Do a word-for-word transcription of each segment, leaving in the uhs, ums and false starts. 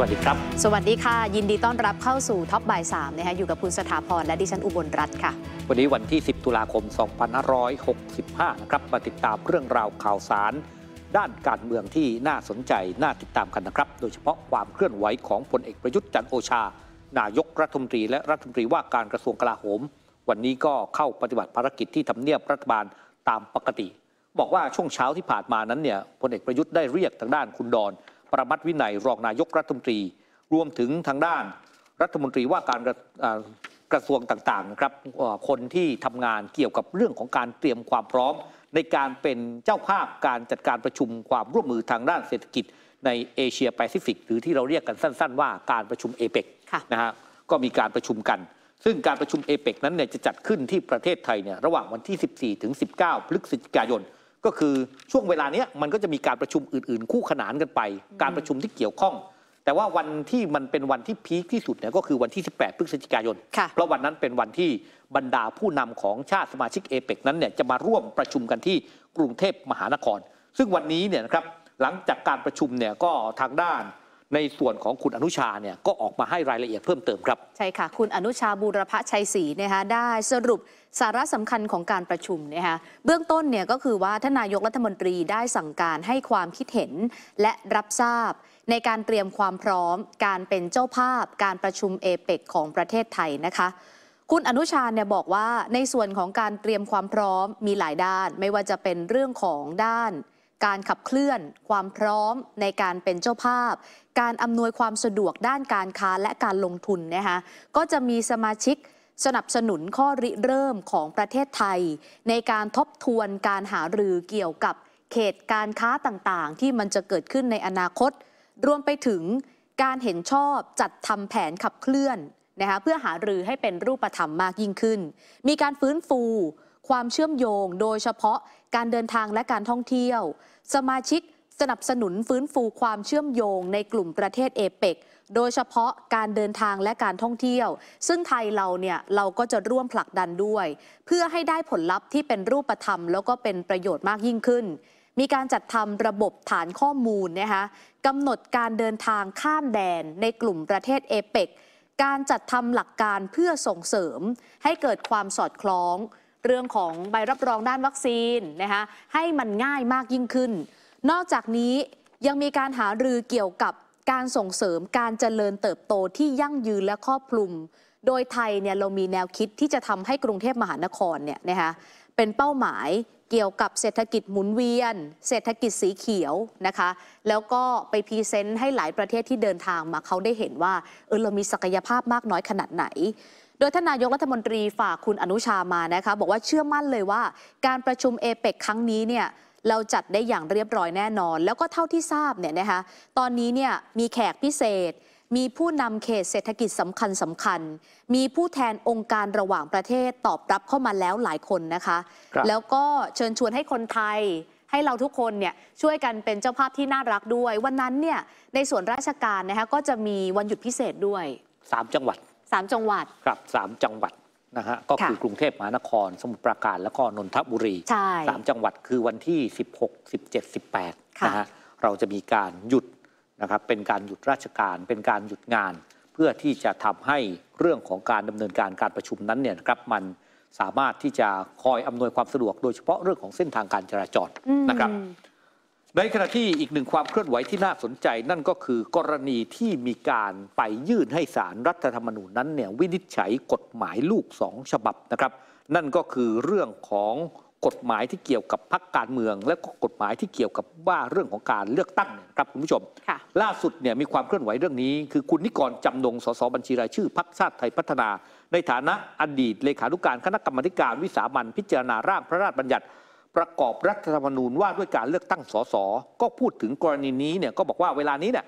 สวัสดีครับสวัสดีค่ะยินดีต้อนรับเข้าสู่ท็อปบ่ายสามนะคะอยู่กับคุณสถาพรและดิฉันอุบลรัตน์ค่ะวันนี้วันที่สิบตุลาคมสองพันห้าร้อยหกสิบห้านะครับมาติดตามเรื่องราวข่าวสารด้านการเมืองที่น่าสนใจน่าติดตามกันนะครับโดยเฉพาะความเคลื่อนไหวของพลเอกประยุทธ์จันทร์โอชานายกรัฐมนตรีและรัฐมนตรีว่าการกระทรวงกลาโหมวันนี้ก็เข้าปฏิบัติภารกิจที่ทำเนียบรัฐบาลตามปกติบอกว่าช่วงเช้าที่ผ่านมานั้นเนี่ยพลเอกประยุทธ์ได้เรียกทางด้านคุณดอนประมัติวินัยรองนายกรัฐมนตรีรวมถึงทางด้านรัฐมนตรีว่าการกระทรวงต่างๆนะครับคนที่ทำงานเกี่ยวกับเรื่องของการเตรียมความพร้อมในการเป็นเจ้าภาพการจัดการประชุมความร่วมมือทางด้านเศรษฐกิจในเอเชียแปซิฟิกหรือที่เราเรียกกันสั้นๆว่าการประชุมเอเปกนะฮะก็มีการประชุมกันซึ่งการประชุมเอเปกนั้นเนี่ยจะจัดขึ้นที่ประเทศไทยเนี่ยระหว่างวันที่สิบสี่ถึงสิบเก้าพฤศจิกายนก็คือช่วงเวลาเนี้ยมันก็จะมีการประชุมอื่นๆคู่ขนานกันไปการประชุมที่เกี่ยวข้องแต่ว่าวันที่มันเป็นวันที่พีคที่สุดเนี่ยก็คือวันที่สิบแปดพฤศจิกายนเพราะวันนั้นเป็นวันที่บรรดาผู้นำของชาติสมาชิกเอเปกนั้นเนี่ยจะมาร่วมประชุมกันที่กรุงเทพมหานครซึ่งวันนี้เนี่ยนะครับหลังจากการประชุมเนี่ยก็ทางด้านในส่วนของคุณอนุชาเนี่ยก็ออกมาให้รายละเอียดเพิ่มเติมครับใช่ค่ะคุณอนุชาบูรพชัยศรีนะคะได้สรุปสาระสำคัญของการประชุมนะคะเบื้องต้นเนี่ยก็คือว่าท่านนายกรัฐมนตรีได้สั่งการให้ความคิดเห็นและรับทราบในการเตรียมความพร้อมการเป็นเจ้าภาพการประชุมเอเปกของประเทศไทยนะคะคุณอนุชาเนี่ยบอกว่าในส่วนของการเตรียมความพร้อมมีหลายด้านไม่ว่าจะเป็นเรื่องของด้านการขับเคลื่อนความพร้อมในการเป็นเจ้าภาพการอำนวยความสะดวกด้านการค้าและการลงทุนนะคะก็จะมีสมาชิกสนับสนุนข้อริเริ่มของประเทศไทยในการทบทวนการหารือเกี่ยวกับเขตการค้าต่างๆที่มันจะเกิดขึ้นในอนาคตรวมไปถึงการเห็นชอบจัดทำแผนขับเคลื่อนนะคะเพื่อหารือให้เป็นรูปธรรมมากยิ่งขึ้นมีการฟื้นฟูความเชื่อมโยงโดยเฉพาะการเดินทางและการท่องเที่ยวสมาชิกสนับสนุนฟื้นฟูความเชื่อมโยงในกลุ่มประเทศเอเปกโดยเฉพาะการเดินทางและการท่องเที่ยวซึ่งไทยเราเนี่ยเราก็จะร่วมผลักดันด้วยเพื่อให้ได้ผลลัพธ์ที่เป็นรูปธรรมแล้วก็เป็นประโยชน์มากยิ่งขึ้นมีการจัดทำระบบฐานข้อมูลนะคะกำหนดการเดินทางข้ามแดนในกลุ่มประเทศเอเปกการจัดทำหลักการเพื่อส่งเสริมให้เกิดความสอดคล้องเรื่องของใบรับรองด้านวัคซีนนะคะให้มันง่ายมากยิ่งขึ้นนอกจากนี้ยังมีการหารือเกี่ยวกับการส่งเสริมการเจริญเติบโตที่ยั่งยืนและครอบคลุมโดยไทยเนี่ยเรามีแนวคิดที่จะทำให้กรุงเทพมหานครเนี่ยนะคะเป็นเป้าหมายเกี่ยวกับเศรษฐกิจหมุนเวียนเศรษฐกิจสีเขียวนะคะแล้วก็ไปพรีเซนต์ให้หลายประเทศที่เดินทางมาเขาได้เห็นว่าเออเรามีศักยภาพมากน้อยขนาดไหนโดยท่านนายกรัฐมนตรีฝากคุณอนุชามานะคะบอกว่าเชื่อมั่นเลยว่าการประชุมเอเปกครั้งนี้เนี่ยเราจัดได้อย่างเรียบร้อยแน่นอนแล้วก็เท่าที่ทราบเนี่ยนะคะตอนนี้เนี่ยมีแขกพิเศษมีผู้นำเขตเศรษฐกิจสำคัญสำคัญมีผู้แทนองค์การระหว่างประเทศตอบรับเข้ามาแล้วหลายคนนะคะแล้วก็เชิญชวนให้คนไทยให้เราทุกคนเนี่ยช่วยกันเป็นเจ้าภาพที่น่ารักด้วยวันนั้นเนี่ยในส่วนราชการนะคะก็จะมีวันหยุดพิเศษด้วยสามจังหวัดสามจังหวัดครับสามจังหวัดนะฮะก็คือกรุงเทพมหานครสมุทรปราการและก็นนทบุรีสามจังหวัดคือวันที่สิบหก สิบเจ็ด สิบแปดนะฮะเราจะมีการหยุดนะครับเป็นการหยุดราชการเป็นการหยุดงานเพื่อที่จะทำให้เรื่องของการดำเนินการการประชุมนั้นเนี่ยครับมันสามารถที่จะคอยอำนวยความสะดวกโดยเฉพาะเรื่องของเส้นทางการจราจรนะครับในขณะที่อีกหนึ่งความเคลื่อนไหวที่น่าสนใจนั่นก็คือกรณีที่มีการไปยื่นให้ศาลรัฐธรรมนูญนั้นเนี่ยวินิจฉัยกฎหมายลูกสองฉบับนะครับนั่นก็คือเรื่องของกฎหมายที่เกี่ยวกับพรรคการเมืองและก็กฎหมายที่เกี่ยวกับว่าเรื่องของการเลือกตั้งนะครับคุณผู้ชมล่าสุดเนี่ยมีความเคลื่อนไหวเรื่องนี้คือคุณนิกรจำนงสสบัญชีรายชื่อพรรคชาติไทยพัฒนาในฐานะอดีตเลขานุการคณะกรรมการวิสามัญพิจารณาร่างพระราชบัญญัติประกอบรัฐธรรมนูญว่าด้วยการเลือกตั้งสสก็พูดถึงกรณีนี้เนี่ยก็บอกว่าเวลานี้เนี่ย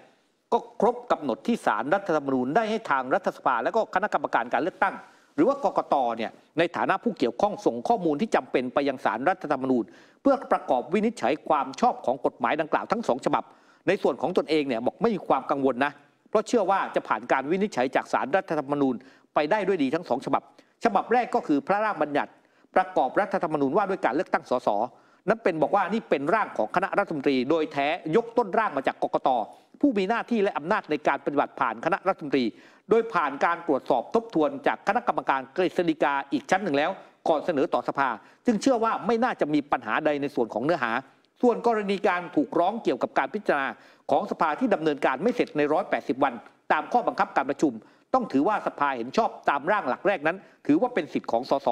ก็ครบกำหนดที่ศาลรัฐธรรมนูญได้ให้ทางรัฐสภาและก็คณะกรรมการการเลือกตั้งหรือว่ากกตเนี่ยในฐานะผู้เกี่ยวข้องส่งข้อมูลที่จำเป็นไปยังศาลรัฐธรรมนูญเพื่อประกอบวินิจฉัยความชอบของกฎหมายดังกล่าวทั้งสองฉบับในส่วนของตนเองเนี่ยบอกไม่มีความกังวลนะเพราะเชื่อว่าจะผ่านการวินิจฉัยจากศาลรัฐธรรมนูญไปได้ด้วยดีทั้งสองฉบับฉบับแรกก็คือพระราชบัญญัติประกอบรัฐธรรมนูญว่าด้วยการเลือกตั้งสสนั้นเป็นบอกว่านี่เป็นร่างของคณะรัฐมนตรีโดยแท้ยกต้นร่างมาจากกกต ผู้มีหน้าที่และอำนาจในการปฏิบัติผ่านคณะรัฐมนตรีโดยผ่านการตรวจสอบทบทวนจากคณะกรรมการกฤษฎีกาอีกชั้นหนึ่งแล้วก่อนเสนอต่อสภาจึงเชื่อว่าไม่น่าจะมีปัญหาใดในส่วนของเนื้อหาส่วนกรณีการถูกร้องเกี่ยวกับการพิจารณาของสภาที่ดำเนินการไม่เสร็จในหนึ่งร้อยแปดสิบวันตามข้อบังคับการประชุมต้องถือว่าสภาเห็นชอบตามร่างหลักแรกนั้นถือว่าเป็นสิทธิ์ของสส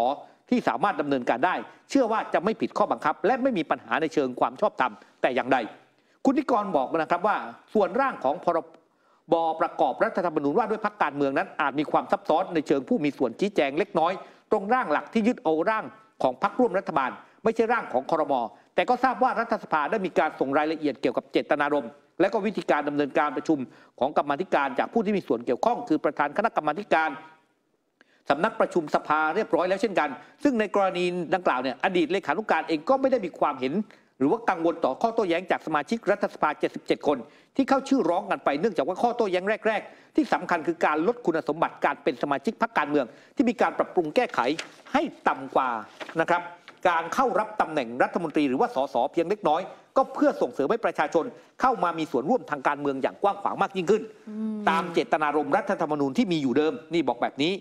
ที่สามารถดำเนินการได้เชื่อว่าจะไม่ผิดข้อบังคับและไม่มีปัญหาในเชิงความชอบธรรมแต่อย่างใดคุณนิกรบอกนะครับว่าส่วนร่างของพรบประกอบรัฐธรรมนูญว่าด้วยพรรคการเมืองนั้นอาจมีความซับซ้อนในเชิงผู้มีส่วนชี้แจงเล็กน้อยตรงร่างหลักที่ยึดเอาร่างของพรรคร่วมรัฐบาลไม่ใช่ร่างของครม.แต่ก็ทราบว่ารัฐสภาได้มีการส่งรายละเอียดเกี่ยวกับเจตนารมณ์และก็วิธีการดำเนินการประชุมของกรรมาธิการจากผู้ที่มีส่วนเกี่ยวข้องคือประธานคณะกรรมาธิการสำนักประชุมสภาเรียบร้อยแล้วเช่นกันซึ่งในกรณีดังกล่าวเนี่ยอดีตเลขานุการเองก็ไม่ได้มีความเห็นหรือว่ากังวลต่อข้อโต้แย้งจากสมาชิกรัฐสภาเจ็ดสิบเจ็ดคนที่เข้าชื่อร้องกันไปเนื่องจากว่าข้อโต้แย้งแรกๆที่สำคัญคือการลดคุณสมบัติการเป็นสมาชิกพรรคการเมืองที่มีการปรับปรุงแก้ไขให้ต่ำกว่านะครับการเข้ารับตำแหน่งรัฐมนตรีหรือว่าสสเพียงเล็กน้อยก็เพื่อส่งเสริมให้ประชาชนเข้ามามีส่วนร่วมทางการเมืองอย่างกว้างขวางมากยิ่งขึ้นตามเจตนารมณ์รัฐธรรมนูญที่มีอยู่เดิมนี่บอกแบบนี้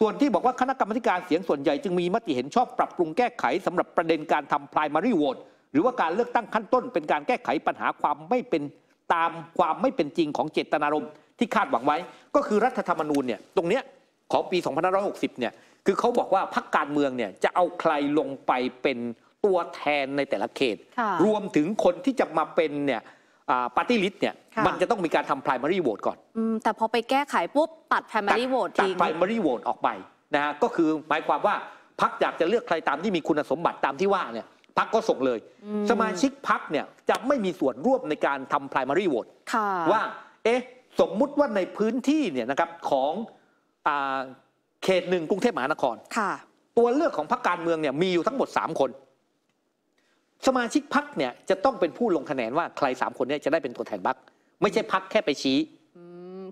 ส่วนที่บอกว่าคณะกรรมการเสียงส่วนใหญ่จึงมีมติเห็นชอบปรับปรุงแก้ไขสำหรับประเด็นการทำ primary vote หรือว่าการเลือกตั้งขั้นต้นเป็นการแก้ไขปัญหาความไม่เป็นตามความไม่เป็นจริงของเจตนารมณ์ที่คาดหวังไว้ก็คือรัฐธรรมนูญเนี่ยตรงเนี้ยของปีสองพันห้าร้อยหกสิบเนี่ยคือเขาบอกว่าพรรคการเมืองเนี่ยจะเอาใครลงไปเป็นตัวแทนในแต่ละเขตรวมถึงคนที่จะมาเป็นเนี่ยปาร์ตี้ลิสต์เนี่ยมันจะต้องมีการทำ primary vote ก่อนแต่พอไปแก้ไขปุ๊บตัด primary vote ตัด primary vote ออกไปนะฮะก็คือหมายความว่าพรรคอยากจะเลือกใครตามที่มีคุณสมบัติตามที่ว่าเนี่ยพรรคก็ส่งเลยสมาชิกพรรคเนี่ยจะไม่มีส่วนร่วมในการทำ primary vote ว่าเอ๊ะสมมุติว่าในพื้นที่เนี่ยนะครับของเขตหนึ่งกรุงเทพมหานครตัวเลือกของพรรคการเมืองเนี่ยมีอยู่ทั้งหมดสามคนสมาชิกพรรคเนี่ยจะต้องเป็นผู้ลงคะแนนว่าใครสามคนนี้จะได้เป็นตัวแทนพรรคไม่ใช่พรรคแค่ไปชี้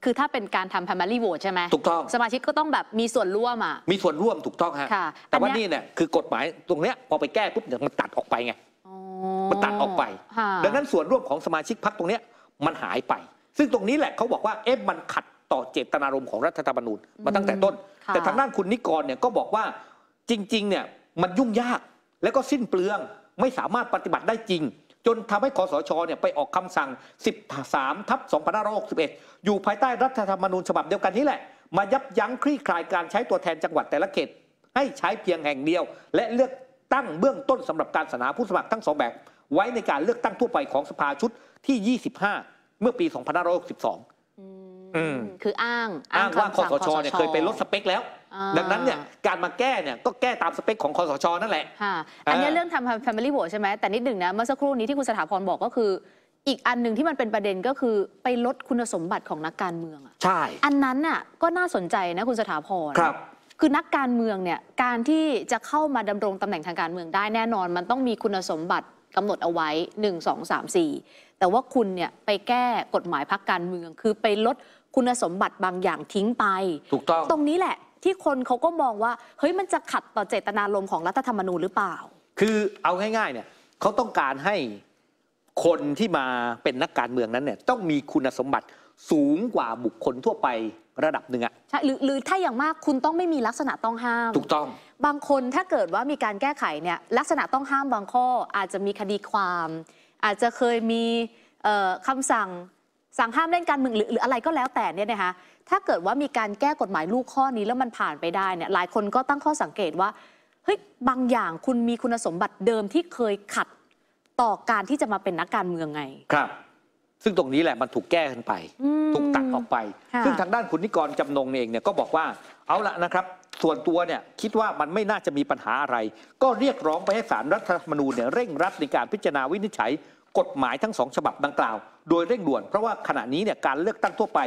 คือถ้าเป็นการทำ primary vote ใช่ไหมถูกต้องสมาชิกก็ต้องแบบมีส่วนร่วมอ่ะมีส่วนร่วมถูกต้องฮะแต่ว่านี่เนี่ยคือกฎหมายตรงเนี้ยพอไปแก้ปุ๊บเนี่ยมันตัดออกไปไงมันตัดออกไปดังนั้นส่วนร่วมของสมาชิกพรรคตรงเนี้ยมันหายไปซึ่งตรงนี้แหละเขาบอกว่าเอ๊ะมันขัดต่อเจตนารมณ์ของรัฐธรรมนูญมาตั้งแต่ต้นแต่ทางด้านคุณนิกรเนี่ยก็บอกว่าจริงๆเนี่ยมันยุ่งยากและก็สิ้นเปลืองไม่สามารถปฏิบัติได้จริงจนทำให้คสช.เนี่ยไปออกคำสั่ง สิบสามทับสองพันห้าร้อยหกสิบเอ็ด อยู่ภายใต้รัฐธรรมนูญฉบับเดียวกันนี้แหละมายับยั้งคลี่คลายการใช้ตัวแทนจังหวัดแต่ละเขตให้ใช้เพียงแห่งเดียวและเลือกตั้งเบื้องต้นสำหรับการสรรหาผู้สมัครทั้งสองแบบไว้ในการเลือกตั้งทั่วไปของสภาชุดที่ยี่สิบห้าเมื่อปีสองพันห้าร้อยหกสิบสองคืออ้างอ้างว่าคสช.เนี่ยเคยไปลดสเปคแล้วดังนั้นเนี่ยการมาแก้เนี่ยก็แก้ตามสเปคของคสช.นั่นแหละอันนี้เรื่องทำ Family Vote ใช่ไหมแต่นิดหนึ่งนะเมื่อสักครู่นี้ที่คุณสถาพรบอกก็คืออีกอันหนึ่งที่มันเป็นประเด็นก็คือไปลดคุณสมบัติของนักการเมืองใช่อันนั้นน่ะก็น่าสนใจนะคุณสถาพรครับคือนักการเมืองเนี่ยการที่จะเข้ามาดำรงตำแหน่งทางการเมืองได้แน่นอนมันต้องมีคุณสมบัติกำหนดเอาไว้หนึ่ง สอง สาม สี่แต่ว่าคุณเนี่ยไปแก้กฎหมายพรรคการเมืองคือไปลดคุณสมบัติบางอย่างทิ้งไปถูกต้องตรงนี้แหละที่คนเขาก็มองว่าเฮ้ยมันจะขัดต่อเจตนารมณ์ของรัฐธรรมนูญหรือเปล่าคือเอาง่ายๆเนี่ยเขาต้องการให้คนที่มาเป็นนักการเมืองนั้นเนี่ยต้องมีคุณสมบัติสูงกว่าบุคคลทั่วไประดับหนึ่งอะใช่หรือหรือถ้าอย่างมากคุณต้องไม่มีลักษณะต้องห้ามถูกต้องบางคนถ้าเกิดว่ามีการแก้ไขเนี่ยลักษณะต้องห้ามบางข้ออาจจะมีคดีความอาจจะเคยมีคำสั่งสั่งห้ามเล่นการเมืองหรือหรืออะไรก็แล้วแต่เนี่ยนะคะถ้าเกิดว่ามีการแก้กฎหมายลูกข้อนี้แล้วมันผ่านไปได้เนี่ยหลายคนก็ตั้งข้อสังเกตว่าเฮ้ยบางอย่างคุณมีคุณสมบัติเดิมที่เคยขัดต่อการที่จะมาเป็นนักการเมืองไงครับซึ่งตรงนี้แหละมันถูกแก้กันไปถูกตัดออกไปซึ่งทางด้านคุณนิกรจำนงเองเนี่ยก็บอกว่าเอาละนะครับส่วนตัวเนี่ยคิดว่ามันไม่น่าจะมีปัญหาอะไรก็เรียกร้องไปให้ศาลรัฐธรรมนูญเนี่ยเร่งรัดในการพิจารณาวินิจฉัยกฎหมายทั้งสองฉบับดังกล่าวโดยเร่งด่วนเพราะว่าขณะนี้เนี่ยการเลือกตั้งทั่วไป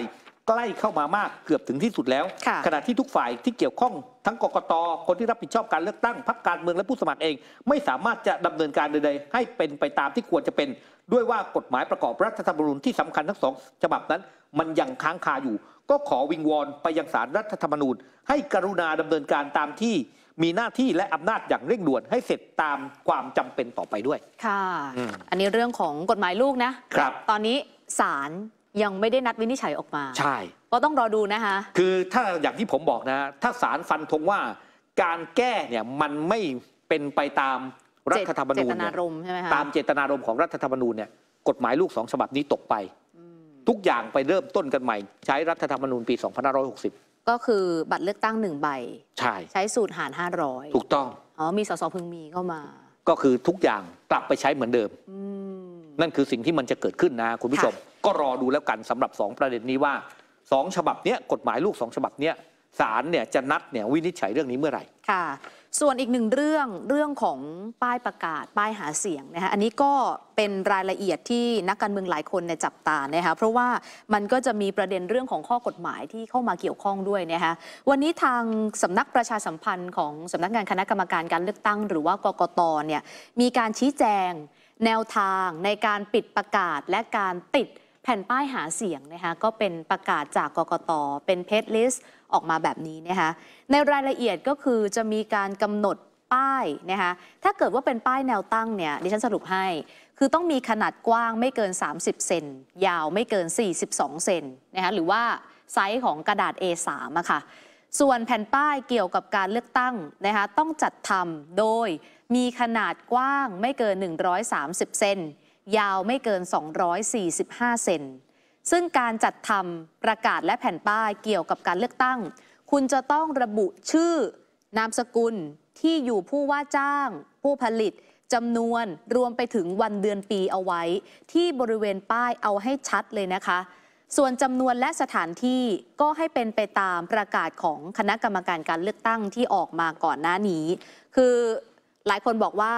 ใกล้เข้ามามากเกือบถึงที่สุดแล้วขณะที่ทุกฝ่ายที่เกี่ยวข้องทั้งกกต.คนที่รับผิดชอบการเลือกตั้งพรรคการเมืองและผู้สมัครเองไม่สามารถจะดำเนินการใดๆให้เป็นไปตามที่ควรจะเป็นด้วยว่ากฎหมายประกอบรัฐธรรมนูญที่สำคัญทั้งสองฉบับนั้นมันยังค้างคาอยู่ก็ขอวิงวอนไปยังศาลรัฐธรรมนูญให้กรุณาดำเนินการตามที่มีหน้าที่และอำนาจอย่างเร่งด่วนให้เสร็จตามความจำเป็นต่อไปด้วยค่ะ อ, อันนี้เรื่องของกฎหมายลูกนะครับตอนนี้ศาล ยังไม่ได้นัดวินิจฉัยออกมาใช่ก็ต้องรอดูนะคะคือถ้าอย่างที่ผมบอกนะถ้าศาลฟันธงว่าการแก้เนี่ยมันไม่เป็นไปตามรัฐธรรมนูญตามเจตนารมณ์ของรัฐธรรมนูญเนี่ยกฎหมายลูกสองฉบับนี้ตกไปทุกอย่างไปเริ่มต้นกันใหม่ใช้รัฐธรรมนูญปีสองพันห้าร้อยหกสิบก็คือบัตรเลือกตั้งหนึ่งใบใช่ใช้สูตรหารห้าร้อยถูกต้องอ๋อมีสสพึงมีเข้ามาก็คือทุกอย่างกลับไปใช้เหมือนเดิมนั่นคือสิ่งที่มันจะเกิดขึ้นนะคุณผู้ชมก็รอดูแล้วกันสำหรับสองประเด็นนี้ว่าสองฉบับเนี้ยกฎหมายลูกสองฉบับเนี้ยศาลเนี่ยจะนัดเนี่ยวินิจฉัยเรื่องนี้เมื่อไหร่ค่ะส่วนอีกหนึ่งเรื่องเรื่องของป้ายประกาศป้ายหาเสียงนะคะอันนี้ก็เป็นรายละเอียดที่นักการเมืองหลายคนเนี่ยจับตานะคะเพราะว่ามันก็จะมีประเด็นเรื่องของข้อกฎหมายที่เข้ามาเกี่ยวข้องด้วยนะคะวันนี้ทางสำนักประชาสัมพันธ์ของสำนักงานคณะกรรมการการเลือกตั้งหรือว่ากกต.เนี่ยมีการชี้แจงแนวทางในการปิดประกาศและการติดแผ่นป้ายหาเสียงนะคะก็เป็นประกาศจากกกต.เป็นเพจลิสต์ออกมาแบบนี้นะคะในรายละเอียดก็คือจะมีการกำหนดป้ายนะคะถ้าเกิดว่าเป็นป้ายแนวตั้งเนี่ยดิฉันสรุปให้คือต้องมีขนาดกว้างไม่เกินสามสิบเซนยาวไม่เกินสี่สิบสองเซนนะคะหรือว่าไซส์ของกระดาษ เอ สาม อะค่ะส่วนแผ่นป้ายเกี่ยวกับการเลือกตั้งนะคะต้องจัดทำโดยมีขนาดกว้างไม่เกินหนึ่งร้อยสามสิบเซนยาวไม่เกินสองร้อยสี่สิบห้าเซนซึ่งการจัดทำประกาศและแผ่นป้ายเกี่ยวกับการเลือกตั้งคุณจะต้องระบุชื่อนามสกุลที่อยู่ผู้ว่าจ้างผู้ผลิตจำนวนรวมไปถึงวันเดือนปีเอาไว้ที่บริเวณป้ายเอาให้ชัดเลยนะคะส่วนจำนวนและสถานที่ก็ให้เป็นไปตามประกาศของคณะกรรมการการเลือกตั้งที่ออกมาก่อนหน้านี้คือหลายคนบอกว่า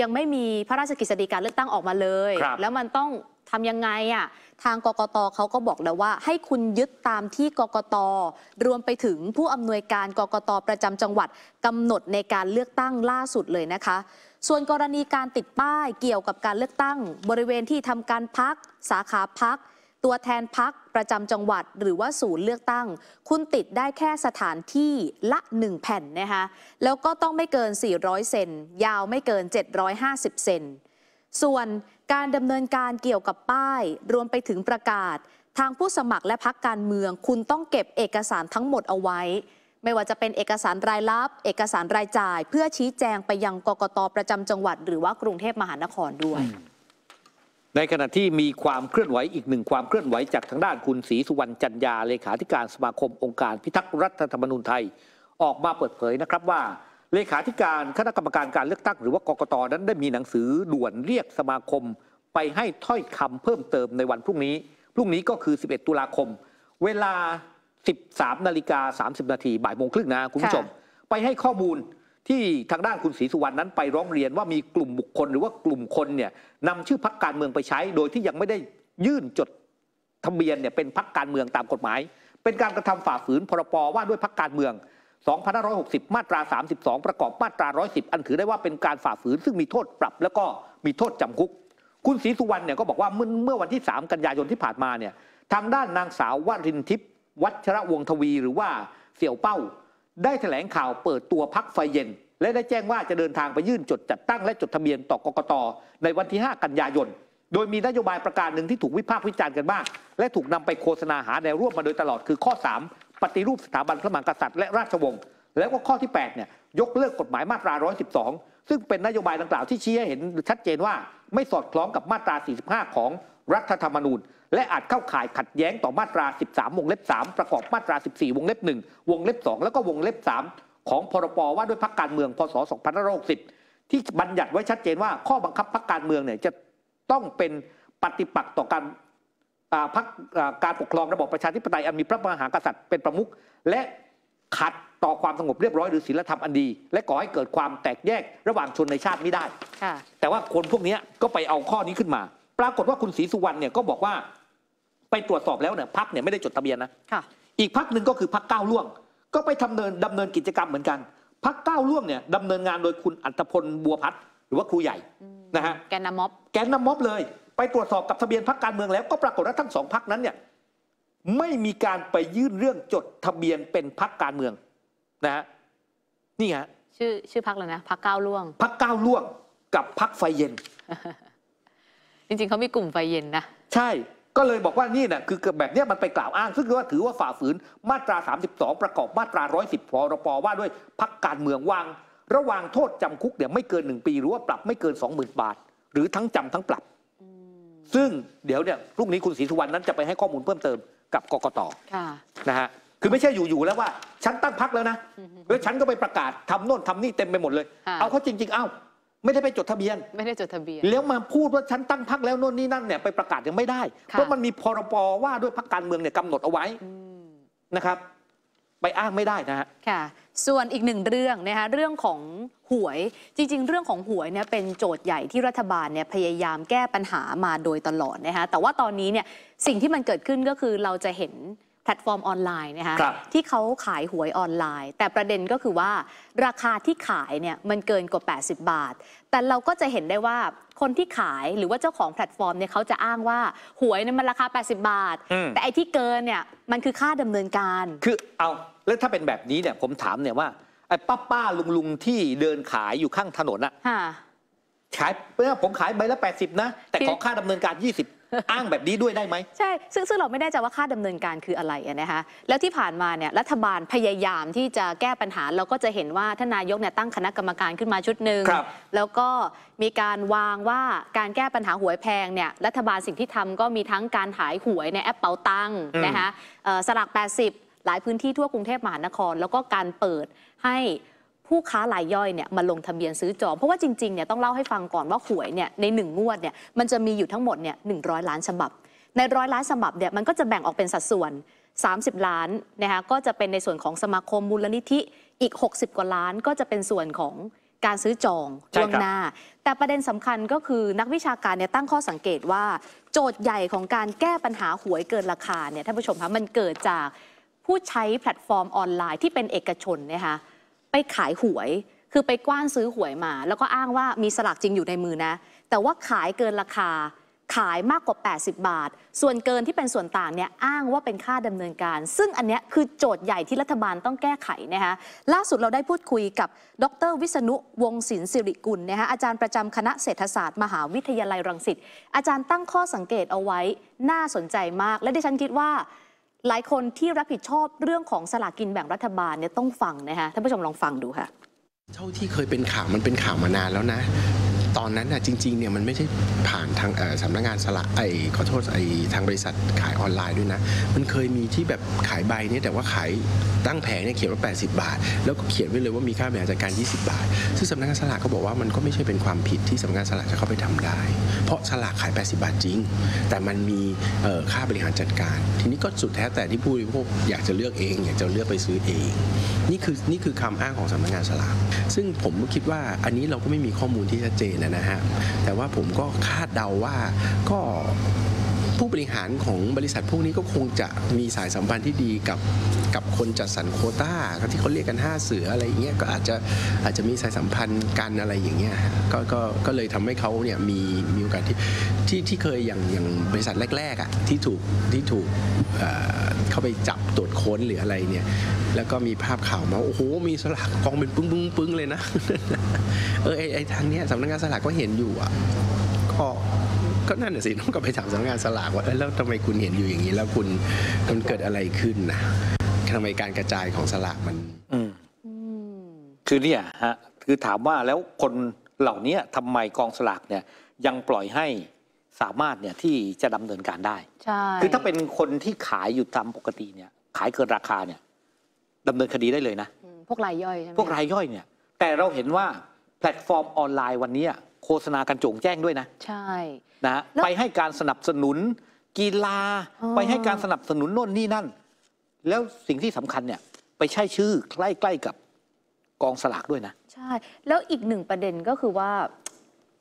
ยังไม่มีพระราชกฤษฎีกาเลือกตั้งออกมาเลยแล้วมันต้องทำยังไงอ่ะทางกกต.เขาก็บอกแล้วว่าให้คุณยึดตามที่กกต.รวมไปถึงผู้อำนวยการกกต.ประจำจังหวัดกำหนดในการเลือกตั้งล่าสุดเลยนะคะส่วนกรณีการติดป้ายเกี่ยวกับการเลือกตั้งบริเวณที่ทำการพักสาขาพักตัวแทนพักประจำจังหวัดหรือว่าศูนย์เลือกตั้งคุณติดได้แค่สถานที่ละหนึ่งแผ่นนะคะแล้วก็ต้องไม่เกินสี่ร้อยเซนยาวไม่เกินเจ็ดร้อยห้าสิบเซนส่วนการดำเนินการเกี่ยวกับป้ายรวมไปถึงประกาศทางผู้สมัครและพักการเมืองคุณต้องเก็บเอกสารทั้งหมดเอาไว้ไม่ว่าจะเป็นเอกสารรายรับเอกสารรายจ่ายเพื่อชี้แจงไปยังกกต.ประจำจังหวัดหรือว่ากรุงเทพมหานครด้วยในขณะที่มีความเคลื่อนไหวอีกหนึ่งความเคลื่อนไหวจากทางด้านคุณศรีสุวรรณจันยาเลขาธิการสมาคมองค์การพิทักษ์รัฐธรรมนูญไทยออกมาเปิดเผยนะครับว่าเลขาธิการคณะกรรมการการเลือกตั้งหรือว่ากกต.นั้นได้มีหนังสือด่วนเรียกสมาคมไปให้ถ้อยคำเพิ่มเติมในวันพรุ่งนี้พรุ่งนี้ก็คือสิบเอ็ดตุลาคมเวลา สิบสามนาฬิกาสามสิบนาที บ่ายโมงครึ่งนะคุณผู้ชมไปให้ข้อมูลที่ทางด้านคุณศรีสุวรรณนั้นไปร้องเรียนว่ามีกลุ่มบุคคลหรือว่ากลุ่มคนเนี่ยนำชื่อพรรคการเมืองไปใช้โดยที่ยังไม่ได้ยื่นจดทะเบียนเนี่ยเป็นพรรคการเมืองตามกฎหมายเป็นการกระทำฝ่าฝืนพรบว่าด้วยพรรคการเมืองสองพันห้าร้อยหกสิบมาตราสามสิบสองประกอบมาตราหนึ่งร้อยสิบอันถือได้ว่าเป็นการฝ่าฝืนซึ่งมีโทษปรับแล้วก็มีโทษจำคุกคุณศรีสุวรรณเนี่ยก็บอกว่าเมื่อวันที่สามกันยายนที่ผ่านมาเนี่ยทางด้านนางสาววรินทิพย์วัชระวงศ์ทวีหรือว่าเสี่ยวเป้าได้แถลงข่าวเปิดตัวพรรคไฟเย็นและได้แจ้งว่าจะเดินทางไปยื่นจดจัดตั้งและจดทะเบียนต่อกกตในวันที่ห้ากันยายนโดยมีนโยบายประการหนึ่งที่ถูกวิพากษ์วิจารณ์กันมากและถูกนำไปโฆษณาหาแนวร่วมมาโดยตลอดคือข้อสามปฏิรูปสถาบันพระมหากษัตริย์และราชวงศ์แล้วก็ข้อที่แปดเนี่ยยกเลิกกฎหมายมาตราหนึ่งร้อยสิบสองซึ่งเป็นนโยบายดังกล่าวที่ชี้ให้เห็นชัดเจนว่าไม่สอดคล้องกับมาตราสี่สิบห้าของรัฐธรรมนูญและอาจเข้าข่ายขัดแย้งต่อมาตราสิบสามวงเล็บสามประกอบมาตราสิบสี่วงเล็บหนึ่งวงเล็บสองแล้วก็วงเล็บสามของพรบว่าด้วยพรรคการเมืองพศสองพันห้าร้อยหกสิบที่บัญญัติไว้ชัดเจนว่าข้อบังคับพรรคการเมืองเนี่ยจะต้องเป็นปฏิปักษ์ต่อการพรรคการปกครองระบบประชาธิปไตยอันมีพระมหากษัตริย์เป็นประมุขและขัดต่อความสงบเรียบร้อยหรือศีลธรรมอันดีและก่อให้เกิดความแตกแยกระหว่างชนในชาติไม่ได้แต่ว่าคนพวกนี้ก็ไปเอาข้อนี้ขึ้นมาปรากฏว่าคุณศรีสุวรรณเนี่ยก็บอกว่าไปตรวจสอบแล้วเนี่ยพรรคเนี่ยไม่ได้จดทะเบียนนะอีกพรรคหนึ่งก็คือพรรคก้าวล่วงก็ไปทำเนินดำเนินกิจกรรมเหมือนกันพรรคก้าวล่วงเนี่ยดำเนินงานโดยคุณอัฏฐพลบัวพัฒน์หรือว่าครูใหญ่นะฮะแกนนำม็อบแกนนำม็อบเลยไปตรวจสอบกับทะเบียนพรรคการเมืองแล้วก็ปรากฏว่าทั้งสองพรรคนั้นเนี่ยไม่มีการไปยื่นเรื่องจดทะเบียนเป็นพรรคการเมืองนะฮะนี่ฮะชื่อชื่อพรรคเลยนะพรรคก้าวล่วงพรรคก้าวล่วงกับพรรคไฟเย็นจริงๆเขามีกลุ่มไฟเย็นนะใช่ ก็เลยบอกว่านี่นะคือแบบนี้มันไปกล่าวอ้างซึ่งว่าถือว่าฝ่าฝืนมาตราสามสิบสองประกอบมาตราหนึ่งร้อยสิบพรบว่าด้วยพรรคการเมืองวางระหว่างโทษจำคุกเนี่ยไม่เกินหนึ่งปีหรือว่าปรับไม่เกิน สองหมื่น บาทหรือทั้งจำทั้งปรับซึ่งเดี๋ยวเนี่ยพรุ่งนี้คุณศรีสุวรรณนั้นจะไปให้ข้อมูลเพิ่มเติมกับกกต.นะฮะคือไม่ใช่อยู่ๆแล้วว่าฉันตั้งพรรคแล้วนะแล้วฉันก็ไปประกาศทำโน่นทำนี่เต็มไปหมดเลยเอาเขาจริงๆเอาไม่ได้ไปจดทะเบียนไม่ได้จดทะเบียนแล้วมาพูดว่าฉันตั้งพรรคแล้วโน่นนี่นั่นเนี่ยไปประกาศยังไม่ได้เพราะมันมีพรบ.ว่าด้วยพรรคการเมืองเนี่ยกำหนดเอาไว้นะครับไปอ้างไม่ได้นะฮะค่ะส่วนอีกหนึ่งเรื่องนะคะเรื่องของหวยจริงๆเรื่องของหวยเนี่ยเป็นโจทย์ใหญ่ที่รัฐบาลเนี่ยพยายามแก้ปัญหามาโดยตลอดนะคะแต่ว่าตอนนี้เนี่ยสิ่งที่มันเกิดขึ้นก็คือเราจะเห็นแพลตฟอร์มออนไลน์นะคะที่เขาขายหวยออนไลน์แต่ประเด็นก็คือว่าราคาที่ขายเนี่ยมันเกินกว่าแปดสิบบาทแต่เราก็จะเห็นได้ว่าคนที่ขายหรือว่าเจ้าของแพลตฟอร์มเนี่ยเขาจะอ้างว่าหวยเนี่ยมันราคาแปดสิบบาทแต่ไอ้ที่เกินเนี่ยมันคือค่าดำเนินการคือเอาแล้วถ้าเป็นแบบนี้เนี่ยผมถามเนี่ยว่าไอ้ป้าป้าลุงลุงที่เดินขายอยู่ข้างถนนอะขายเมื่อผมขายใบละแปดสิบนะแต่ขอค่าดำเนินการยี่สิบอ้างแบบนี้ด้วยได้ไหมใช่ซึ่งซึ่งเราไม่แน่ใจว่าค่าดำเนินการคืออะไรนะคะแล้วที่ผ่านมาเนี่ยรัฐบาลพยายามที่จะแก้ปัญหาเราก็จะเห็นว่าท่านนายกเนี่ยตั้งคณะกรรมการขึ้นมาชุดหนึ่งแล้วก็มีการวางว่าการแก้ปัญหาหวยแพงเนี่ยรัฐบาลสิ่งที่ทำก็มีทั้งการขายหวยในแอปเป๋าตังค์นะคะสลากแปดสิบหลายพื้นที่ทั่วกรุงเทพมหานครแล้วก็การเปิดให้ผู้ค้ารายย่อยเนี่ยมาลงทะเบียนซื้อจองเพราะว่าจริงๆเนี่ยต้องเล่าให้ฟังก่อนว่าหวยเนี่ยในหนึ่งงวดเนี่ยมันจะมีอยู่ทั้งหมดเนี่ยหนึ่งร้อยล้านฉบับในร้อยล้านฉบับเนี่ยมันก็จะแบ่งออกเป็นสัดส่วนสามสิบล้านนะคะก็จะเป็นในส่วนของสมาคมมูลนิธิอีกหกสิบกว่าล้านก็จะเป็นส่วนของการซื้อจองล่วงหน้าแต่ประเด็นสำคัญก็คือนักวิชาการเนี่ยตั้งข้อสังเกตว่าโจทย์ใหญ่ของการแก้ปัญหาหวยเกินราคาเนี่ยท่านผู้ชมคะมันเกิดจากผู้ใช้แพลตฟอร์มออนไลน์ที่เป็นเอกชนนะคะไปขายหวยคือไปกว้านซื้อหวยมาแล้วก็อ้างว่ามีสลากจริงอยู่ในมือนะแต่ว่าขายเกินราคาขายมากกว่าแปดสิบบาทส่วนเกินที่เป็นส่วนต่างเนี่ยอ้างว่าเป็นค่าดำเนินการซึ่งอันเนี้ยคือโจทย์ใหญ่ที่รัฐบาลต้องแก้ไขนะคะล่าสุดเราได้พูดคุยกับดร.วิษณุวงศ์ศิลป์สิริกุลนะคะอาจารย์ประจำคณะเศรษฐศาสตร์มหาวิทยาลัยรังสิตอาจารย์ตั้งข้อสังเกตเอาไว้น่าสนใจมากและดิฉันคิดว่าหลายคนที่รับผิดชอบเรื่องของสลากกินแบ่งรัฐบาลเนี่ยต้องฟังนะคะท่านผู้ชมลองฟังดูค่ะเท่าที่เคยเป็นข่าวมันเป็นข่าวมานานแล้วนะตอนนั้นนะจริงๆเนี่ยมันไม่ใช่ผ่านทางสำนักงานสลากไอ้ขอโทษไอ้ทางบริษัทขายออนไลน์ด้วยนะมันเคยมีที่แบบขายใบเนี่ยแต่ว่าขายตั้งแผงเนี่ยเขียนว่าแปดสิบบาทแล้วก็เขียนไว้เลยว่ามีค่าบริหารจัดการยี่สิบบาทซึ่งสำนักงานสลากก็บอกว่ามันก็ไม่ใช่เป็นความผิดที่สำนักงานสลากจะเข้าไปทำได้เพราะสลากขายแปดสิบบาทจริงแต่มันมีค่าบริหารจัดการทีนี้ก็สุดแท้แต่ที่ผู้บริโภคอยากจะเลือกเองอยากจะเลือกไปซื้อเองนี่คือนี่คือคำอ้างของสำนักงานสลากซึ่งผมก็คิดว่าอันนี้เราก็ไม่มีข้อมูลที่ชัดเจนนะฮะแต่ว่าผมก็คาดเดาว่าก็ผู้บริหารของบริษัทพวกนี้ก็คงจะมีสายสัมพันธ์ที่ดีกับกับคนจัดสรรโควต้าที่เขาเรียกกันห้าเสืออะไรอย่างเงี้ยก็อาจจะอาจจะมีสายสัมพันธ์กันอะไรอย่างเงี้ยก็ก็ก็เลยทำให้เขาเนี่ยมีมีโอกาสที่ที่ที่เคยอย่างอย่างบริษัทแรกๆอ่ะที่ถูกที่ถูกเข้าไปจับตรวจค้นหรืออะไรเนี่ยแล้วก็มีภาพข่าวมาโอ้โหมีสลากกองเป็นปึ้งปึ้งปึ้งเลยนะเออไอไอทางเนี้ยสำนักงานสลากก็เห็นอยู่อ่ะก็ก็นั่นน่ะสิน้องก็ไปถามสำนักงานสลากว่าแล้วทำไมคุณเห็นอยู่อย่างนี้แล้วคุณมันเกิดอะไรขึ้นนะทำไมการกระจายของสลากมันอืมคือเนี่ยฮะคือถามว่าแล้วคนเหล่านี้ทำไมกองสลากเนี่ยยังปล่อยให้สามารถเนี่ยที่จะดำเนินการได้ใช่คือถ้าเป็นคนที่ขายอยู่ตามปกติเนี่ยขายเกินราคาเนี่ยดำเนินคดีได้เลยนะพวกรายย่อยใช่ไหมพวกรายย่อยเนี่ยแต่เราเห็นว่าแพลตฟอร์มออนไลน์วันนี้โฆษณากันโจ่งแจ้งด้วยนะใช่นะไปให้การสนับสนุนกีฬาไปให้การสนับสนุนโน่นนี่นั่นแล้วสิ่งที่สำคัญเนี่ยไปใช้ชื่อใกล้ๆกับกองสลากด้วยนะใช่แล้วอีกหนึ่งประเด็นก็คือว่า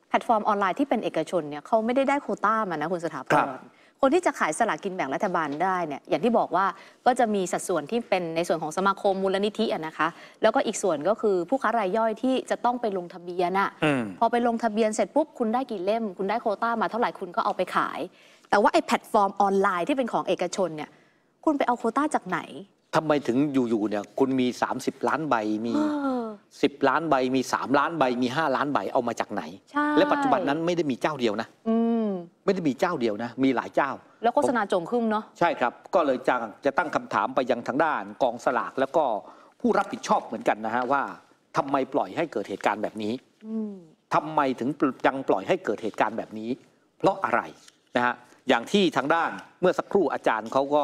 แพลตฟอร์มออนไลน์ที่เป็นเอกชนเนี่ยเขาไม่ได้ได้โควต้ามานะคุณสถาพรคนที่จะขายสลากกินแบ่งรัฐบาลได้เนี่ยอย่างที่บอกว่าก็จะมีสัดส่วนที่เป็นในส่วนของสมาคมมูลนิธิอ่ะนะคะแล้วก็อีกส่วนก็คือผู้ค้ารายย่อยที่จะต้องไปลงทะเบียนอ่ะพอไปลงทะเบียนเสร็จปุ๊บคุณได้กี่เล่มคุณได้โควต้ามาเท่าไหร่คุณก็เอาไปขายแต่ว่าไอ้แพลตฟอร์มออนไลน์ที่เป็นของเอกชนเนี่ยคุณไปเอาโควต้าจากไหนทำไมถึงอยู่ๆเนี่ยคุณมีสามสิบล้านใบมีสิบล้านใบมีสามล้านใบมีห้าล้านใบเอามาจากไหนและปัจจุบันนั้นไม่ได้มีเจ้าเดียวนะ ไม่ได้มีเจ้าเดียวนะมีหลายเจ้าแล้วโฆษณาโจงครึ่มเนาะใช่ครับก็เลยจะจะตั้งคำถามไปยังทางด้านกองสลากแล้วก็ผู้รับผิดชอบเหมือนกันนะฮะว่าทำไมปล่อยให้เกิดเหตุการณ์แบบนี้ทำไมถึงยังปล่อยให้เกิดเหตุการณ์แบบนี้เพราะอะไรนะฮะอย่างที่ทางด้านเมื่อสักครู่อาจารย์เขาก็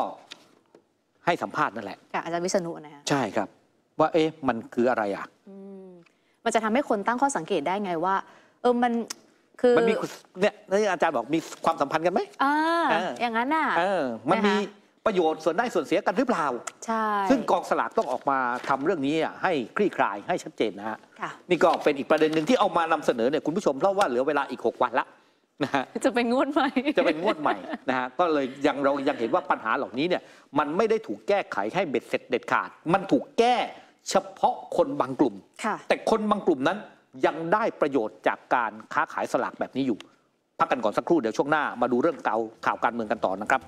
ให้สัมภาษณ์นั่นแหละอาจารย์วิษณุนะฮะใช่ครับว่าเอ๊ะมันคืออะไรอ่ะมันจะทำให้คนตั้งข้อสังเกตได้ไงว่าเออมันคือมันมีเนี่ยอาจารย์บอกมีความสัมพันธ์กันไหมอ่าอย่างนั้นอ่ะมันมีประโยชน์ส่วนได้ส่วนเสียกันหรือเปล่าใช่ซึ่งกองสลากต้องออกมาทำเรื่องนี้อ่ะให้คลี่คลายให้ชัดเจนนะฮะนี่ก็เป็นอีกประเด็นหนึ่งที่เอามานำเสนอเนี่ยคุณผู้ชมเพราะว่าเหลือเวลาอีกหกวันละนะฮะจะเป็นงวดใหม่จะเป็นงวดใหม่นะฮะก็เลยยังเรายังเห็นว่าปัญหาเหล่านี้เนี่ยมันไม่ได้ถูกแก้ไขให้เบ็ดเสร็จเด็ดขาดมันถูกแก้เฉพาะคนบางกลุ่มแต่คนบางกลุ่มนั้นยังได้ประโยชน์จากการค้าขายสลากแบบนี้อยู่พักกันก่อนสักครู่เดี๋ยวช่วงหน้ามาดูเรื่องเก่าข่าวการเมืองกันต่อนะครับ